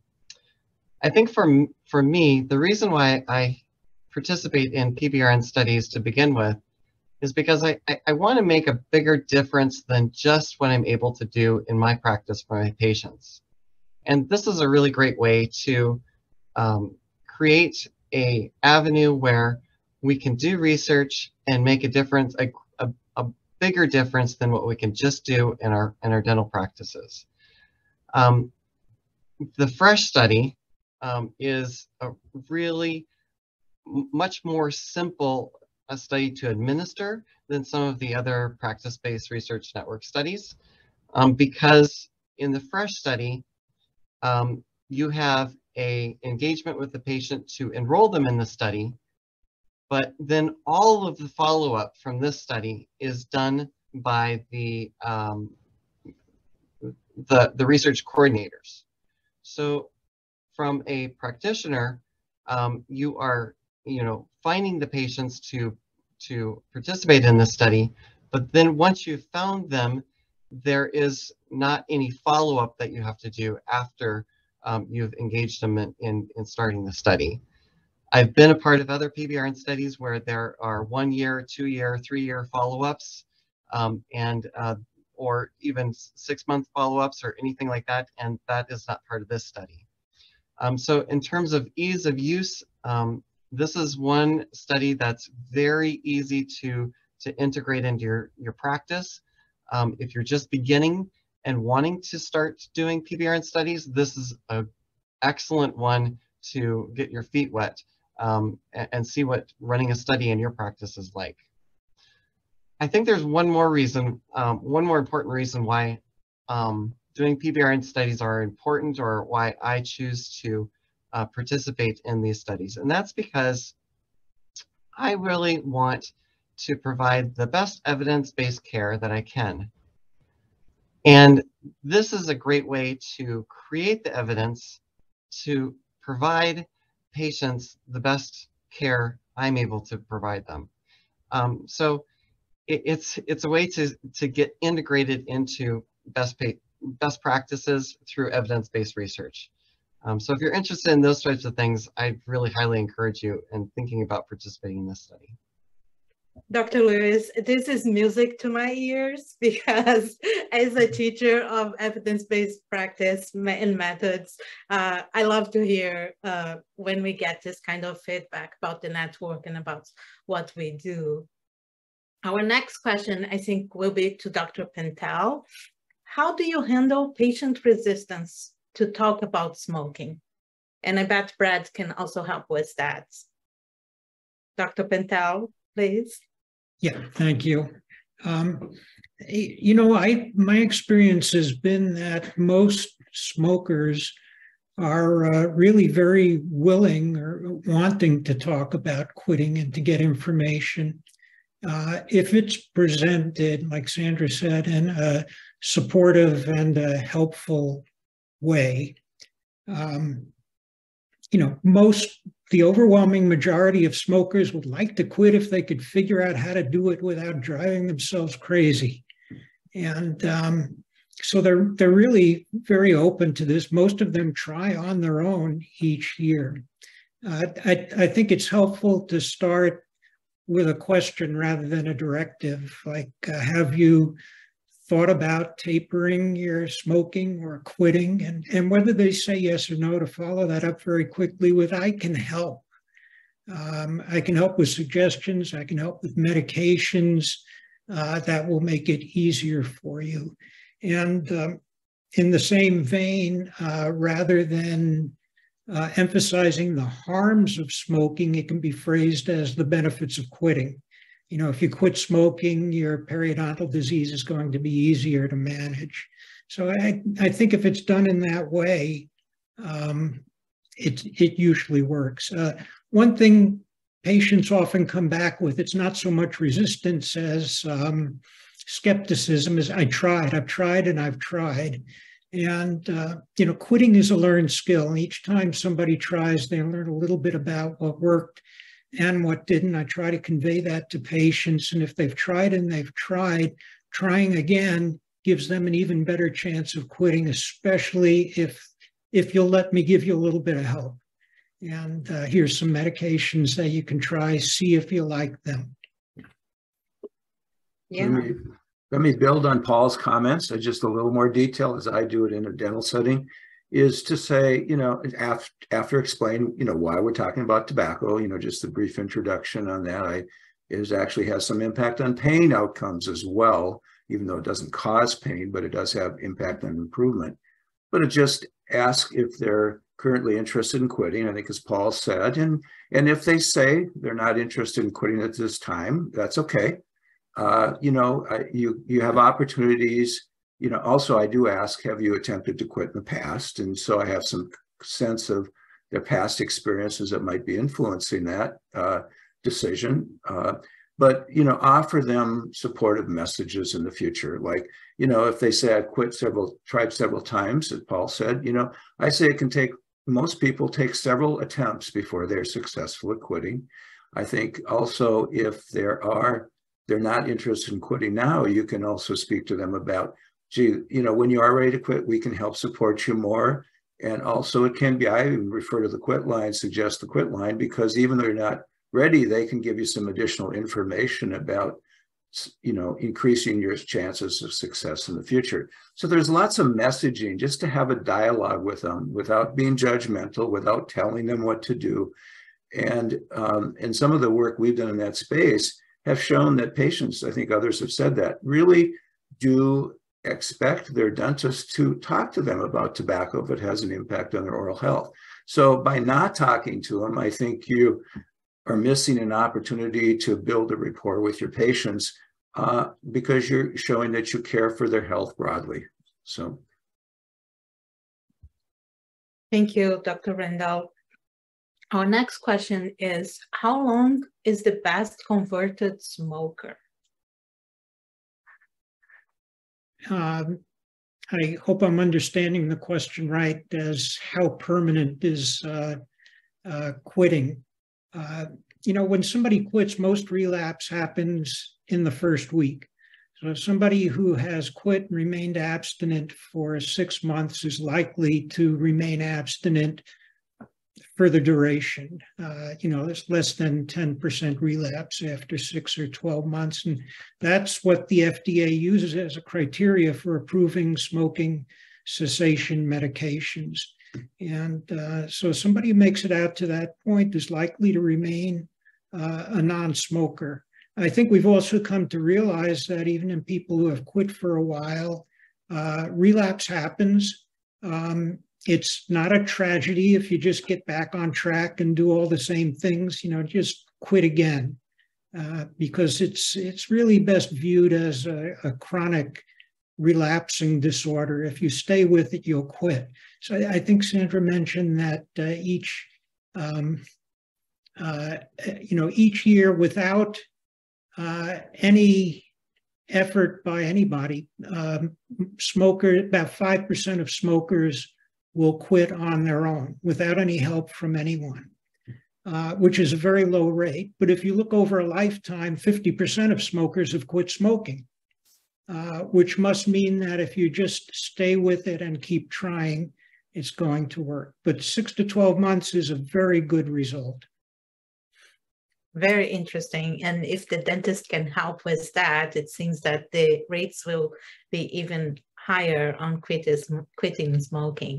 I think for, for me, the reason why I participate in P B R N studies to begin with is because I, I, I want to make a bigger difference than just what I'm able to do in my practice for my patients. And this is a really great way to um, create an avenue where we can do research and make a difference, a, a, a bigger difference than what we can just do in our, in our dental practices. Um, the FRESH study um, is a really much more simple a study to administer than some of the other practice-based research network studies, um, because in the FRESH study, um, you have an engagement with the patient to enroll them in the study, but then all of the follow-up from this study is done by the, um, the, the research coordinators. So from a practitioner, um, you are you know, finding the patients to, to participate in this study, but then once you've found them, there is not any follow-up that you have to do after um, you've engaged them in, in, in starting the study. I've been a part of other P B R N studies where there are one year, two year, three year follow-ups, um, and uh, or even six month follow-ups or anything like that, and that is not part of this study. Um, so in terms of ease of use, um, this is one study that's very easy to, to integrate into your, your practice. Um, if you're just beginning and wanting to start doing P B R N studies, this is an excellent one to get your feet wet um, and, and see what running a study in your practice is like. I think there's one more reason, um, one more important reason why um, doing P B R N studies are important, or why I choose to Uh, participate in these studies. And that's because I really want to provide the best evidence-based care that I can. And this is a great way to create the evidence to provide patients the best care I'm able to provide them. Um, so it, it's it's a way to, to get integrated into best, pay, best practices through evidence-based research. Um, so if you're interested in those types of things, I really highly encourage you in thinking about participating in this study. Doctor Lewis, this is music to my ears because as a teacher of evidence-based practice and methods, uh, I love to hear uh, when we get this kind of feedback about the network and about what we do. Our next question, I think, will be to Doctor Pentel. How do you handle patient resistance to talk about smoking? And I bet Brad can also help with that. Doctor Pentel, please. Yeah, thank you. Um, you know, I my experience has been that most smokers are uh, really very willing or wanting to talk about quitting and to get information. Uh, if it's presented, like Sandra said, in a supportive and a helpful way, um, you know, most, the overwhelming majority of smokers would like to quit if they could figure out how to do it without driving themselves crazy. And um, so they're, they're really very open to this. Most of them try on their own each year. Uh, I, I think it's helpful to start with a question rather than a directive, like, uh, have you thought about tapering your smoking or quitting, and, and whether they say yes or no, to follow that up very quickly with, I can help. Um, I can help with suggestions, I can help with medications uh, that will make it easier for you. And um, in the same vein, uh, rather than uh, emphasizing the harms of smoking, it can be phrased as the benefits of quitting. You know, if you quit smoking, your periodontal disease is going to be easier to manage. So I, I think if it's done in that way, um, it, it usually works. Uh, one thing patients often come back with, it's not so much resistance as um, skepticism, is I tried, I've tried and I've tried. And, uh, you know, quitting is a learned skill. And each time somebody tries, they learn a little bit about what worked and what didn't. I try to convey that to patients. And if they've tried and they've tried, trying again gives them an even better chance of quitting, especially if, if you'll let me give you a little bit of help. And uh, here's some medications that you can try, see if you like them. Yeah. Let me, let me build on Paul's comments, uh, just a little more detail, as I do it in a dental setting, is to say, you know, after, after explain, you know, why we're talking about tobacco, you know, just a brief introduction on that. I, it actually has some impact on pain outcomes as well, even though it doesn't cause pain, but it does have impact on improvement. But it just asks if they're currently interested in quitting, I think, as Paul said, and, and if they say they're not interested in quitting at this time, that's okay. Uh, you know, I, you, you have opportunities. You know, also I do ask, have you attempted to quit in the past? And so I have some sense of their past experiences that might be influencing that uh, decision. Uh, but, you know, offer them supportive messages in the future. Like, you know, if they say I've quit several, tried several times, as Paul said, you know, I say it can take, most people take several attempts before they're successful at quitting. I think also if there are, they're not interested in quitting now, you can also speak to them about, gee, you know, when you are ready to quit, we can help support you more. And also it can be, I refer to the quit line, suggest the quit line, because even though you're not ready, they can give you some additional information about, you know, increasing your chances of success in the future. So there's lots of messaging just to have a dialogue with them without being judgmental, without telling them what to do. And, um, and some of the work we've done in that space have shown that patients, I think others have said that, really do expect their dentist to talk to them about tobacco if it has an impact on their oral health. So by not talking to them, I think you are missing an opportunity to build a rapport with your patients uh, because you're showing that you care for their health broadly. So. Thank you, Doctor Rindal. Our next question is, how long is the best converted smoker? Um, I hope I'm understanding the question right, as how permanent is uh, uh, quitting. Uh, you know, when somebody quits, most relapse happens in the first week. So somebody who has quit and remained abstinent for six months is likely to remain abstinent for the duration. Uh, you know, it's less than ten percent relapse after six or twelve months. And that's what the F D A uses as a criteria for approving smoking cessation medications. And uh, so somebody who makes it out to that point is likely to remain uh, a non-smoker. I think we've also come to realize that even in people who have quit for a while, uh, relapse happens. Um, it's not a tragedy if you just get back on track and do all the same things, you know, just quit again, uh, because it's, it's really best viewed as a, a chronic relapsing disorder. If you stay with it, you'll quit. So I, I think Sandra mentioned that uh, each, um, uh, you know, each year without Uh, any effort by anybody, um, smokers, about five percent of smokers will quit on their own without any help from anyone, uh, which is a very low rate. But if you look over a lifetime, fifty percent of smokers have quit smoking, uh, which must mean that if you just stay with it and keep trying, it's going to work. But six to twelve months is a very good result. Very interesting. And if the dentist can help with that, it seems that the rates will be even higher on quitting smoking.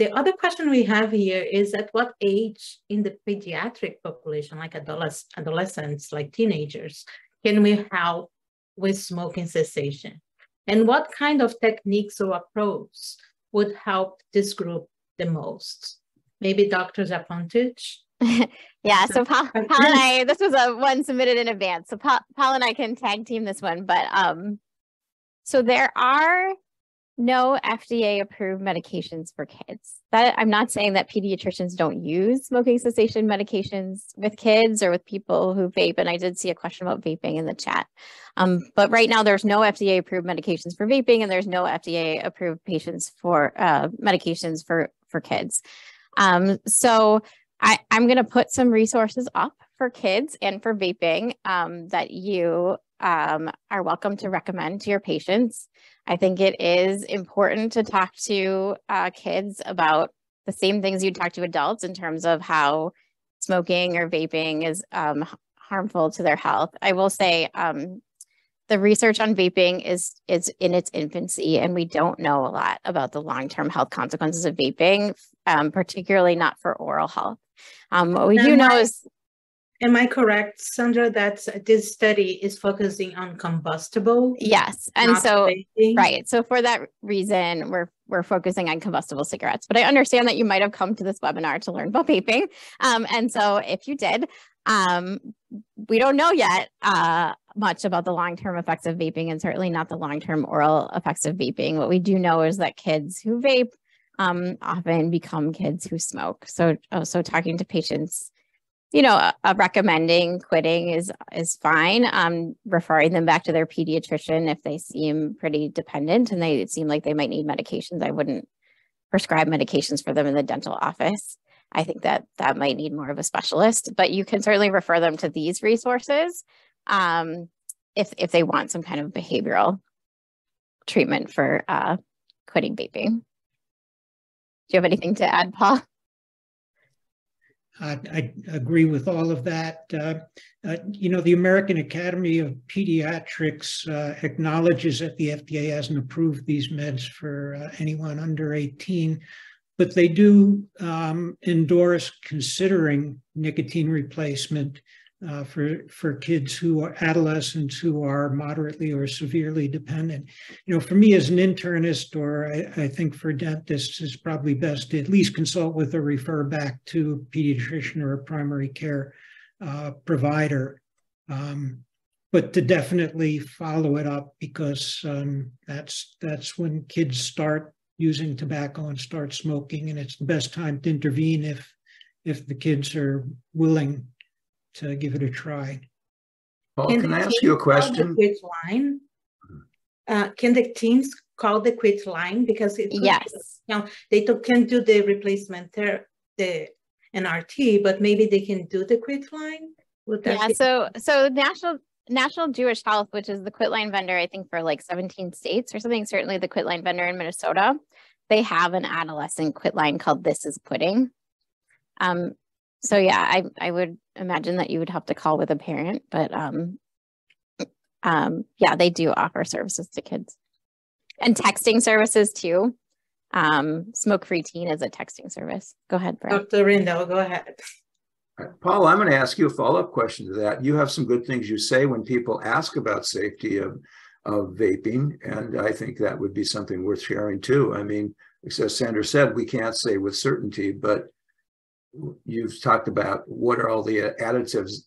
The other question we have here is at what age in the pediatric population, like adoles- adolescents, like teenagers, can we help with smoking cessation? And what kind of techniques or approach would help this group the most? Maybe Doctor Japuntich? Yeah, so Paul, Paul and I, this was a one submitted in advance, so Paul, Paul and I can tag team this one, but um, so there are no F D A approved medications for kids. That I'm not saying that pediatricians don't use smoking cessation medications with kids or with people who vape, and I did see a question about vaping in the chat, um, but right now there's no F D A approved medications for vaping, and there's no F D A approved patients for uh, medications for, for kids. Um, so I, I'm going to put some resources up for kids and for vaping um, that you um, are welcome to recommend to your patients. I think it is important to talk to uh, kids about the same things you talk to adults in terms of how smoking or vaping is um, harmful to their health. I will say um, the research on vaping is, is in its infancy, and we don't know a lot about the long-term health consequences of vaping, um, particularly not for oral health. Um, what we do know is... Am I correct, Sandra, that this study is focusing on combustible? Yes, and so, vaping? Right, so for that reason, we're, we're focusing on combustible cigarettes, but I understand that you might have come to this webinar to learn about vaping, um, and so if you did, um, we don't know yet uh, much about the long-term effects of vaping, and certainly not the long-term oral effects of vaping. What we do know is that kids who vape Um, often become kids who smoke. So, oh, so talking to patients, you know, uh, uh, recommending quitting is is fine. Um, referring them back to their pediatrician if they seem pretty dependent and they seem like they might need medications. I wouldn't prescribe medications for them in the dental office. I think that that might need more of a specialist, but you can certainly refer them to these resources um, if if they want some kind of behavioral treatment for uh, quitting vaping. Do you have anything to add, Paul? I, I agree with all of that. Uh, uh, you know, the American Academy of Pediatrics uh, acknowledges that the F D A hasn't approved these meds for uh, anyone under eighteen, but they do um, endorse considering nicotine replacement uh, for, for kids who are adolescents who are moderately or severely dependent. You know, for me as an internist, or I, I think for dentists, it's probably best to at least consult with or refer back to a pediatrician or a primary care uh, provider, um, but to definitely follow it up, because um, that's, that's when kids start using tobacco and start smoking, and it's the best time to intervene if, if the kids are willing to give it a try. Paul, can, can I ask you a question? Quit line? Uh, can the teens call the quit line? Because it yes, be, you know, they do, can do the replacement, the an R T, but maybe they can do the quit line? Would that yeah, be- so so National National Jewish Health, which is the quit line vendor, I think for like seventeen states or something, certainly the quit line vendor in Minnesota, they have an adolescent quit line called This is Quitting. Um, so yeah, I, I would imagine that you would have to call with a parent, but um, um, yeah, they do offer services to kids. And texting services too. Um, Smoke Free Teen is a texting service. Go ahead, Brad. Doctor Rindal, go ahead. Paul, I'm going to ask you a follow-up question to that. You have some good things you say when people ask about safety of, of vaping, and I think that would be something worth sharing too. I mean, as Sandra said, we can't say with certainty, but you've talked about what are all the additives,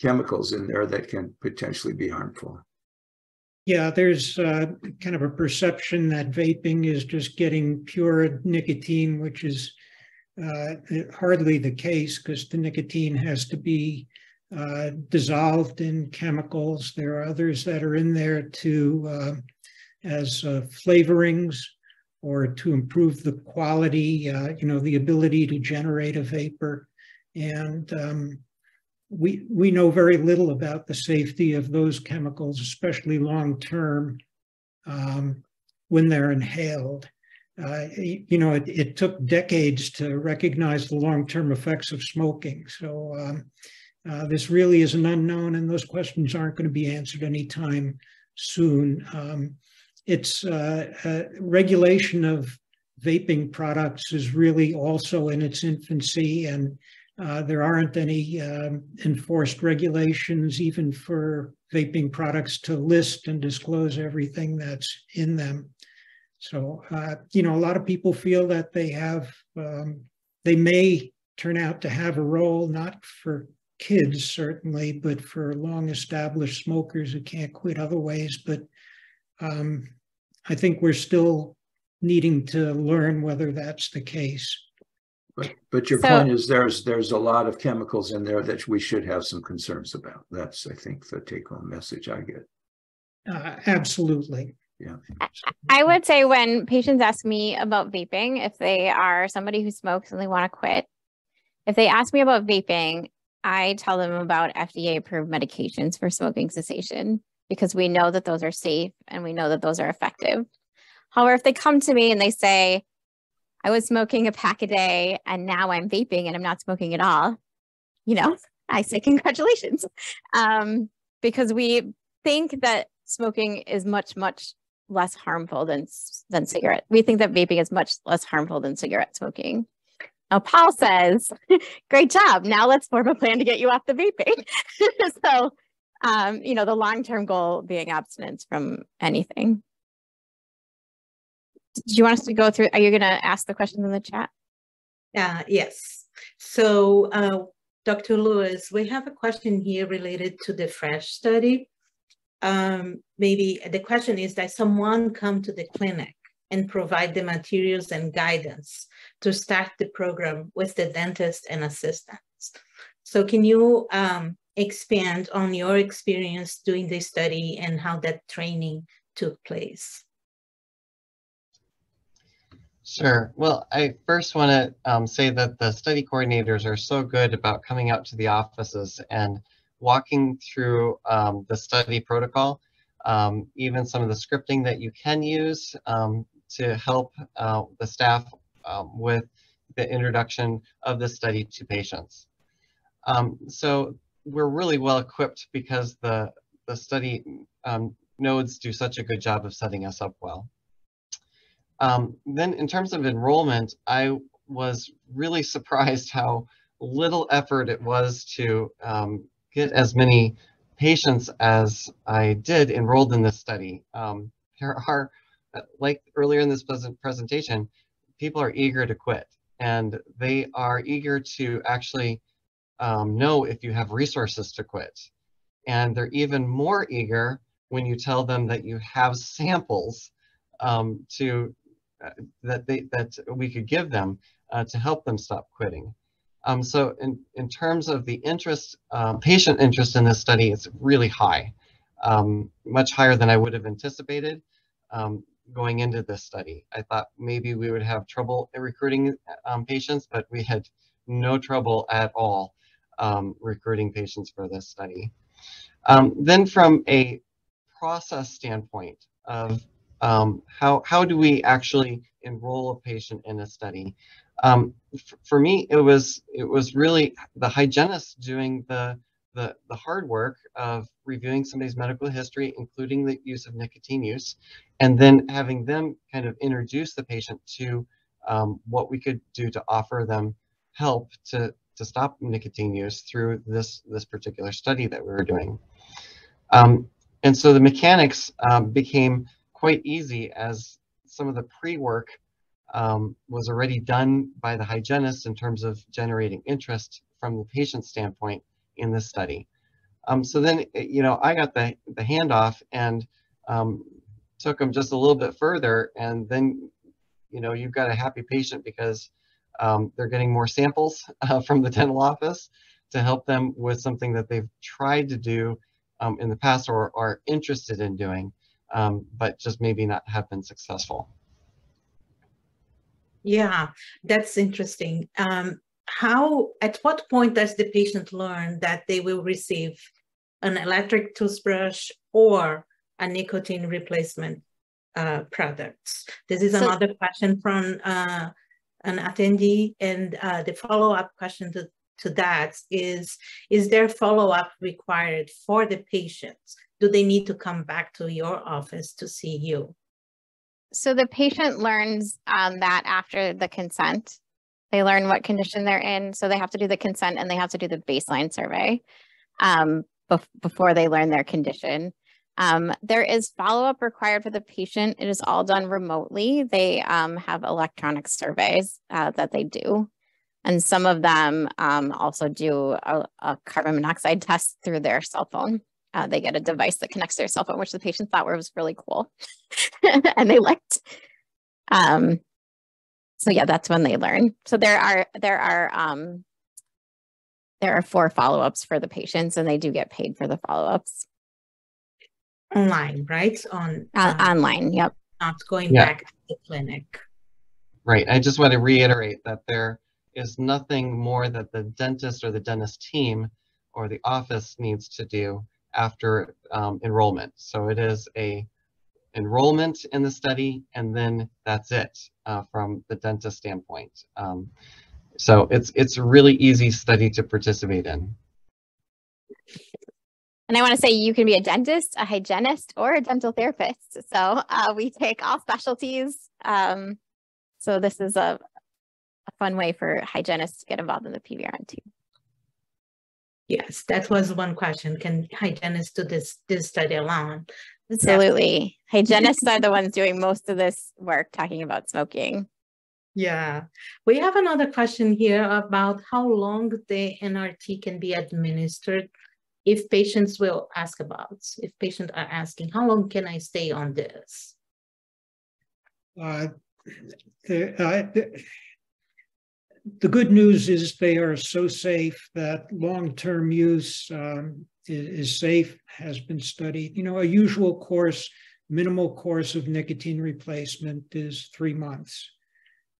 chemicals in there that can potentially be harmful. Yeah, there's uh, kind of a perception that vaping is just getting pure nicotine, which is uh, hardly the case because the nicotine has to be uh, dissolved in chemicals. There are others that are in there to uh, as uh, flavorings or to improve the quality, uh, you know, the ability to generate a vapor. And um, We, we know very little about the safety of those chemicals, especially long-term, um, when they're inhaled. Uh, you know, it, it took decades to recognize the long-term effects of smoking. So um, uh, this really is an unknown, and those questions aren't going to be answered anytime soon. Um, it's uh, uh, regulation of vaping products is really also in its infancy, and Uh, there aren't any um, enforced regulations, even for vaping products, to list and disclose everything that's in them. So, uh, you know, a lot of people feel that they have, um, they may turn out to have a role, not for kids, certainly, but for long-established smokers who can't quit other ways. But um, I think we're still needing to learn whether that's the case. But, but your so, point is there's there's a lot of chemicals in there that we should have some concerns about. That's, I think, the take-home message I get. Uh, absolutely. Yeah. I would say when patients ask me about vaping, if they are somebody who smokes and they want to quit, if they ask me about vaping, I tell them about F D A-approved medications for smoking cessation because we know that those are safe and we know that those are effective. However, if they come to me and they say, I was smoking a pack a day and now I'm vaping and I'm not smoking at all, you know, I say congratulations. Um, because we think that smoking is much, much less harmful than, than cigarette. We think that vaping is much less harmful than cigarette smoking. Now, Paul says, great job. Now let's form a plan to get you off the vaping. So, um, you know, the long-term goal being abstinence from anything. Do you want us to go through, are you going to ask the questions in the chat? Uh, yes. So, uh, Doctor Lewis, we have a question here related to the FRESH study. Um, maybe the question is that someone come to the clinic and provide the materials and guidance to start the program with the dentist and assistants. So can you um, expand on your experience doing this study and how that training took place? Sure. Well, I first want to um, say that the study coordinators are so good about coming out to the offices and walking through um, the study protocol, um, even some of the scripting that you can use um, to help uh, the staff um, with the introduction of the study to patients. Um, so we're really well equipped because the, the study um, nodes do such a good job of setting us up well. Um, then in terms of enrollment, I was really surprised how little effort it was to um, get as many patients as I did enrolled in this study. Um, there are, like earlier in this presentation, people are eager to quit, and they are eager to actually um, know if you have resources to quit. And they're even more eager when you tell them that you have samples um, to that they that we could give them uh, to help them stop quitting. Um, so in, in terms of the interest, uh, patient interest in this study, it's really high, um, much higher than I would have anticipated um, going into this study. I thought maybe we would have trouble recruiting um, patients, but we had no trouble at all um, recruiting patients for this study. Um, then from a process standpoint of um, how, how do we actually enroll a patient in a study? Um, for me, it was it was really the hygienist doing the, the, the hard work of reviewing somebody's medical history, including the use of nicotine use, and then having them kind of introduce the patient to um, what we could do to offer them help to, to stop nicotine use through this, this particular study that we were doing. Um, and so the mechanics um, became quite easy as some of the pre-work Um, was already done by the hygienist in terms of generating interest from the patient standpoint in this study. Um, so then, you know, I got the, the handoff and um, took them just a little bit further, and then, you know, you've got a happy patient because um, they're getting more samples uh, from the dental office to help them with something that they've tried to do um, in the past or are interested in doing, um, but just maybe not have been successful. Yeah, that's interesting. Um, how, at what point does the patient learn that they will receive an electric toothbrush or a nicotine replacement uh, products? This is so, another question from uh, an attendee, and uh, the follow-up question to, to that is, is there follow-up required for the patients? Do they need to come back to your office to see you? So the patient learns um, that after the consent. They learn what condition they're in, so they have to do the consent and they have to do the baseline survey um, bef before they learn their condition. Um, there is follow-up required for the patient. It is all done remotely. They um, have electronic surveys uh, that they do, and some of them um, also do a, a carbon monoxide test through their cell phone. Uh, they get a device that connects to their cell phone, which the patient thought was really cool, and they liked. Um, so yeah, that's when they learn. So there are there are um, there are four follow-ups for the patients, and they do get paid for the follow-ups. Online, right? On uh, um, online, yep. Not going yeah. back to the clinic. Right. I just want to reiterate that there is nothing more that the dentist or the dentist team or the office needs to do after um, enrollment. So it is a enrollment in the study, and then that's it uh, from the dentist standpoint. Um, so it's it's a really easy study to participate in. And I want to say you can be a dentist, a hygienist, or a dental therapist. So uh, we take all specialties. Um, so this is a, a fun way for hygienists to get involved in the P B R N too. Yes, that was one question. Can hygienists do this this study alone? Absolutely. Yeah. Hygienists are the ones doing most of this work, talking about smoking. Yeah. We have another question here about how long the N R T can be administered if patients will ask about, if patients are asking, how long can I stay on this? Uh, the, uh, the... The good news is they are so safe that long-term use um, is, is safe, has been studied. You know, a usual course, minimal course of nicotine replacement is three months.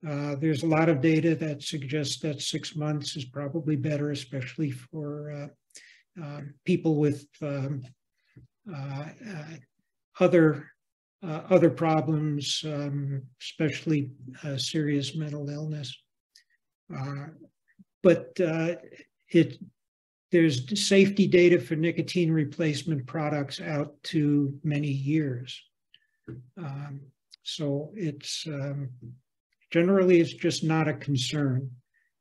Uh, there's a lot of data that suggests that six months is probably better, especially for uh, uh, people with um, uh, uh, other uh, other problems, um, especially uh, serious mental illness. Uh, but uh, it, there's safety data for nicotine replacement products out to many years. Um, so it's um, generally, it's just not a concern.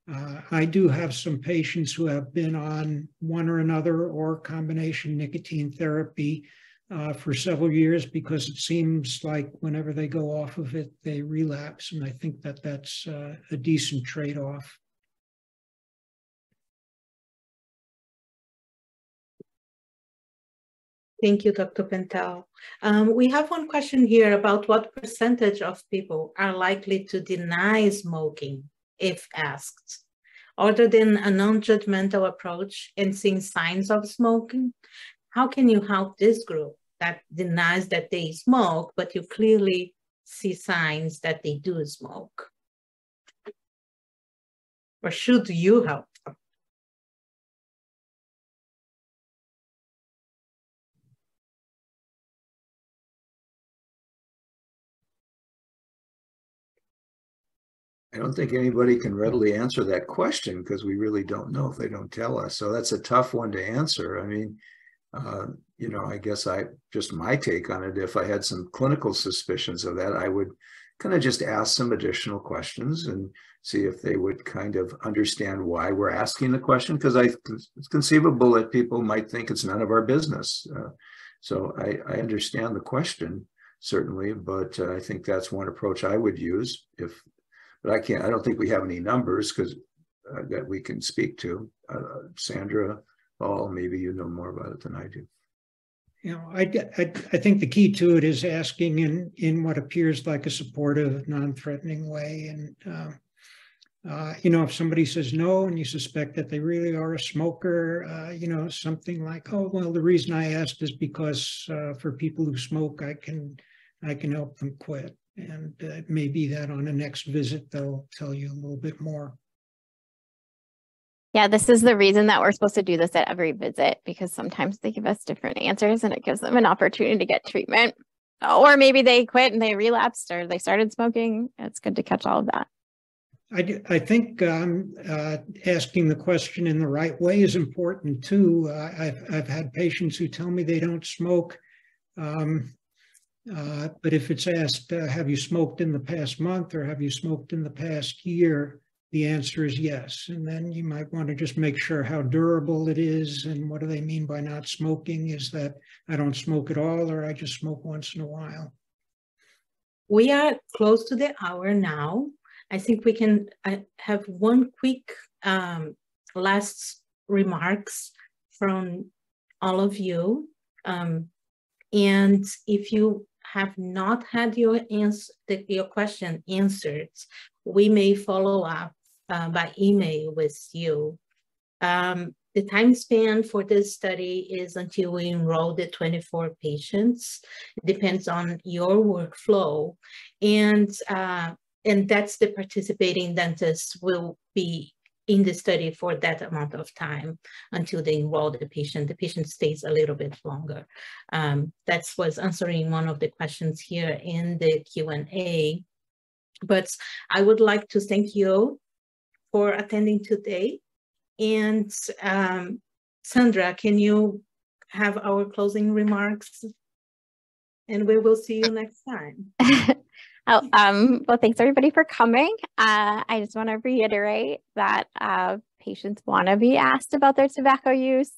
Uh, I do have some patients who have been on one or another or combination nicotine therapy uh, for several years because it seems like whenever they go off of it, they relapse. And I think that that's uh, a decent trade-off. Thank you, Doctor Pentel. Um, we have one question here about what percentage of people are likely to deny smoking if asked. Other than a non-judgmental approach and seeing signs of smoking, how can you help this group that denies that they smoke, but you clearly see signs that they do smoke? or should you help them? I don't think anybody can readily answer that question because we really don't know if they don't tell us. So that's a tough one to answer. I mean, uh, you know, I guess I just my take on it, if I had some clinical suspicions of that, I would kind of just ask some additional questions and see if they would kind of understand why we're asking the question, because I it's conceivable that people might think it's none of our business. Uh, so I, I understand the question, certainly, but uh, I think that's one approach I would use if. But I can't, I don't think we have any numbers because uh, that we can speak to. Uh, Sandra, Paul, maybe you know more about it than I do. You know, I, I, I think the key to it is asking in, in what appears like a supportive, non-threatening way. And, uh, uh, you know, if somebody says no and you suspect that they really are a smoker, uh, you know, something like, oh, well, the reason I asked is because uh, for people who smoke, I can, I can help them quit. And uh, maybe that on the next visit, they'll tell you a little bit more. Yeah, this is the reason that we're supposed to do this at every visit, because sometimes they give us different answers and it gives them an opportunity to get treatment. Or maybe they quit and they relapsed or they started smoking. It's good to catch all of that. I, do, I think um, uh, asking the question in the right way is important too. Uh, I've, I've had patients who tell me they don't smoke. Um, Uh, but if it's asked, uh, have you smoked in the past month or have you smoked in the past year, the answer is yes. And then you might want to just make sure how durable it is and what do they mean by not smoking? Is that I don't smoke at all or I just smoke once in a while? We are close to the hour now. I think we can I have one quick um, last remarks from all of you. Um, and if you have not had your answer, your question answered, we may follow up uh, by email with you. Um, the time span for this study is until we enroll the twenty-four patients. It depends on your workflow, and uh, and that's the participating dentist will be in the study for that amount of time until they enroll the patient. The patient stays a little bit longer. Um, that was answering one of the questions here in the Q and A. But I would like to thank you for attending today. And um, Sandra, can you have our closing remarks? And we will see you next time. Oh, um, well, thanks everybody for coming. Uh, I just want to reiterate that uh, patients want to be asked about their tobacco use.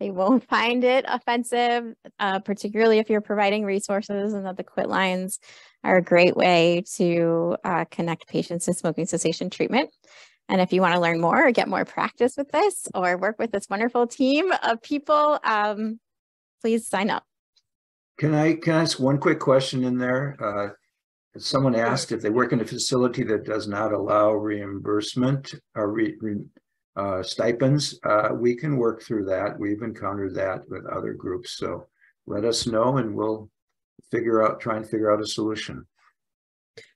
They won't find it offensive, uh, particularly if you're providing resources, and that the quit lines are a great way to uh, connect patients to smoking cessation treatment. And if you want to learn more or get more practice with this or work with this wonderful team of people, um, please sign up. Can I, can I ask one quick question in there? Uh, Someone asked if they work in a facility that does not allow reimbursement or re, re, uh, stipends. Uh, we can work through that. We've encountered that with other groups. So let us know and we'll figure out, try and figure out a solution.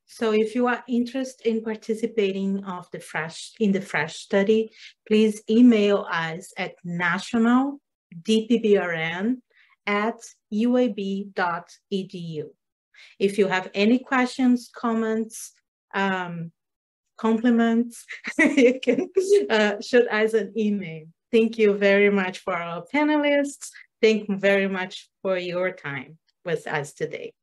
So if you are interested in participating of the fresh, in the FRESH study, please email us at national d p b r n at u a b dot e d u. If you have any questions, comments, um, compliments, you can uh, shoot us an email. Thank you very much for our panelists. Thank you very much for your time with us today.